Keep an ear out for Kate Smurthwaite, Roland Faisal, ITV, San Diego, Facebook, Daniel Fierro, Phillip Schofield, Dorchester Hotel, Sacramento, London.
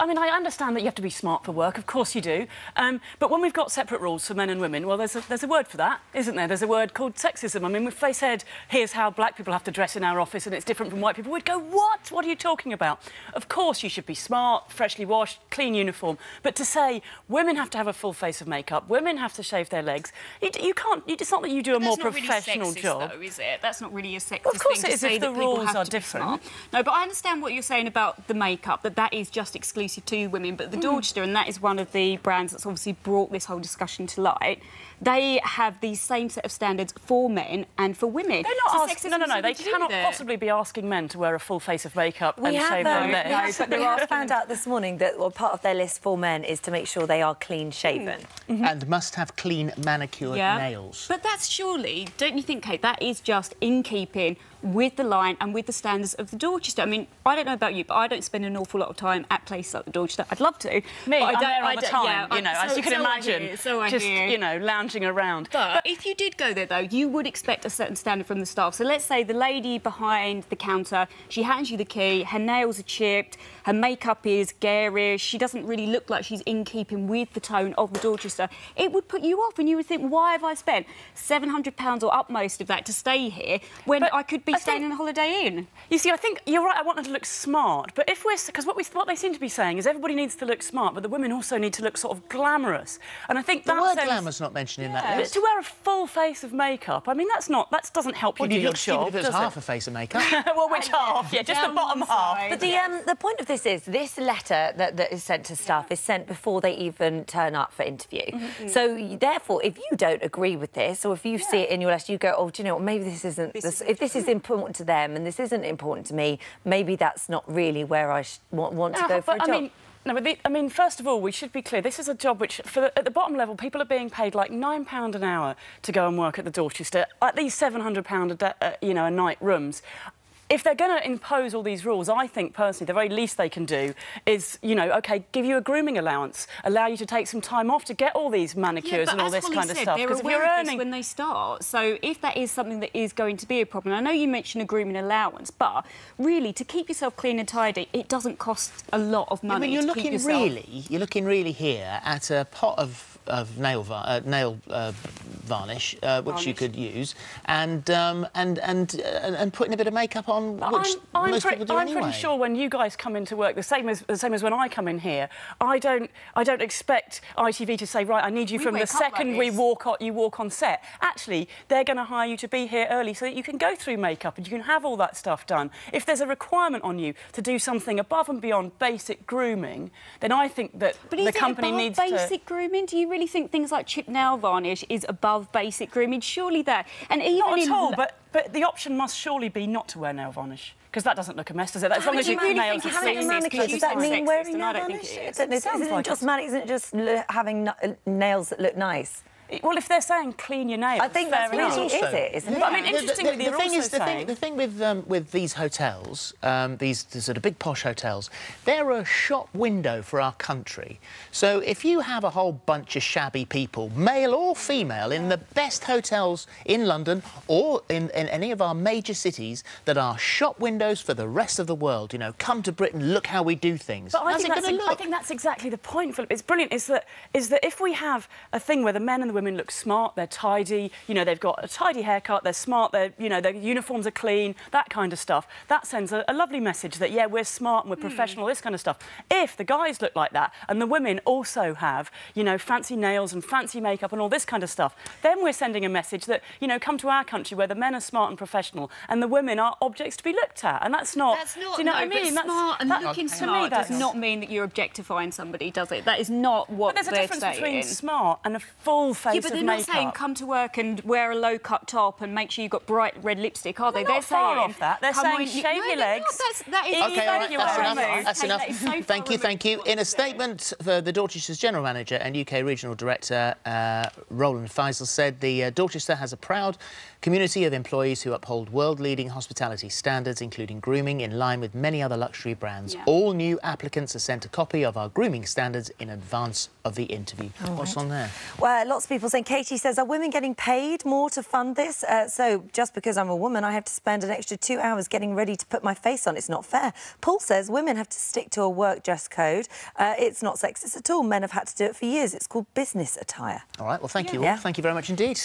I mean, I understand that you have to be smart for work, of course you do, but when we've got separate rules for men and women, well, there's a word for that, isn't there? There's a word called sexism. I mean, if they said, here's how black people have to dress in our office and it's different from white people, we'd go, what? What are you talking about? Of course you should be smart, freshly washed, clean uniform, but to say women have to have a full face of makeup, women have to shave their legs, you can't, it's not that you do a more professional really sexist, job. Though, is it? That's not really a sexist well, of course thing it is to say if the rules are different. No, but I understand what you're saying about the makeup, that is just exclusive to women, but the Dorchester, and that is one of the brands that's obviously brought this whole discussion to light, they have the same set of standards for men and for women. They're not asking... No, they cannot possibly be asking men to wear a full face of makeup and shave their legs. We found out this morning that part of their list for men is to make sure they are clean-shaven. And must have clean manicured nails. But that's surely, don't you think, Kate, that is just in keeping with the line and with the standards of the Dorchester. I mean, I don't know about you, but I don't spend an awful lot of time at places like the Dorchester. I'd love to. I'm there all the time, you know, as you can imagine. Just, you know, lounging around. But if you did go there, though, you would expect a certain standard from the staff. So let's say the lady behind the counter, she hands you the key, her nails are chipped, her makeup is garish, she doesn't really look like she's in keeping with the tone of the Dorchester. It would put you off and you would think, why have I spent £700 or upmost of that to stay here when I could be staying in a Holiday Inn? You see, I think you're right, I want them to look smart, but if we're... Because what they seem to be saying is everybody needs to look smart, but the women also need to look sort of glamorous. And I think that the word glamour's not mentioned in that list. But to wear a full face of makeup, I mean, that's not... That doesn't help you do your job, does it? Half a face of makeup. Well, which half? Yeah, just the bottom half. But the point of this is, this letter that is sent to staff is sent before they even turn up for interview. So, therefore, if you don't agree with this, or if you see it in your list, you go, oh, do you know what, maybe this isn't... If this is important to them and this isn't important to me, maybe that's not really where I want to go for a job. I mean, first of all, we should be clear. This is a job which, at the bottom level, people are being paid like £9 an hour to go and work at the Dorchester, at these £700 a night rooms. If they're going to impose all these rules, I think, personally, the very least they can do is, you know, OK, give you a grooming allowance, allow you to take some time off to get all these manicures and all this kind of stuff. Because we're earning when they start. So if that is something that is going to be a problem, I know you mentioned a grooming allowance, but really, to keep yourself clean and tidy, it doesn't cost a lot of money. I mean, you're looking really here at a pot of nail varnish, which you could use, and putting a bit of makeup on. Which I'm pretty sure when you guys come into work, the same as when I come in here, I don't expect ITV to say, right, I need you from the second you walk on set. Actually, they're going to hire you to be here early so that you can go through makeup and you can have all that stuff done. If there's a requirement on you to do something above and beyond basic grooming, then I think that the company needs to... But is it above basic grooming? Do you really think things like chip nail varnish is above basic grooming? Surely that... And even not at all, but the option must surely be not to wear nail varnish, because that doesn't look a mess, does it? As long as you really think having a manicure, does that mean wearing nail varnish? Isn't it just having nails that look nice? Well, if they're saying clean your nails, I think that's really isn't it? But, I mean, interestingly, the thing with these hotels, these sort of big posh hotels, they're a shop window for our country. So if you have a whole bunch of shabby people, male or female, in the best hotels in London or in any of our major cities that are shop windows for the rest of the world, you know, come to Britain, look how we do things. But I think that's exactly the point, Philip. It's brilliant. Is that if we have a thing where the men and the women look smart, they're tidy, you know, they've got a tidy haircut, they're smart, you know, their uniforms are clean, that kind of stuff. That sends a lovely message that, yeah, we're smart and we're professional, this kind of stuff. If the guys look like that and the women also have, you know, fancy nails and fancy makeup and all this kind of stuff, then we're sending a message that, you know, come to our country where the men are smart and professional and the women are objects to be looked at. And that's not... That's not, do you know what I mean? That's, smart and that, looking smart does not mean that you're objectifying somebody, does it? That is not what they're saying. But there's a difference between smart and a full face. Yeah, but they're not saying come to work and wear a low-cut top and make sure you've got bright red lipstick, are they? They're far off that. They're saying shave your legs. That is enough. That's enough. Thank you. In a statement, the Dorchester's General Manager and UK Regional Director Roland Faisal said the Dorchester has a proud community of employees who uphold world-leading hospitality standards, including grooming, in line with many other luxury brands. Yeah. All new applicants are sent a copy of our grooming standards in advance of the interview. What's on there? Well, lots of people people saying, Katie says, are women getting paid more to fund this? So just because I'm a woman, I have to spend an extra 2 hours getting ready to put my face on. It's not fair. Paul says women have to stick to a work dress code. It's not sexist at all. Men have had to do it for years. It's called business attire. All right, well, thank you all. Thank you very much indeed.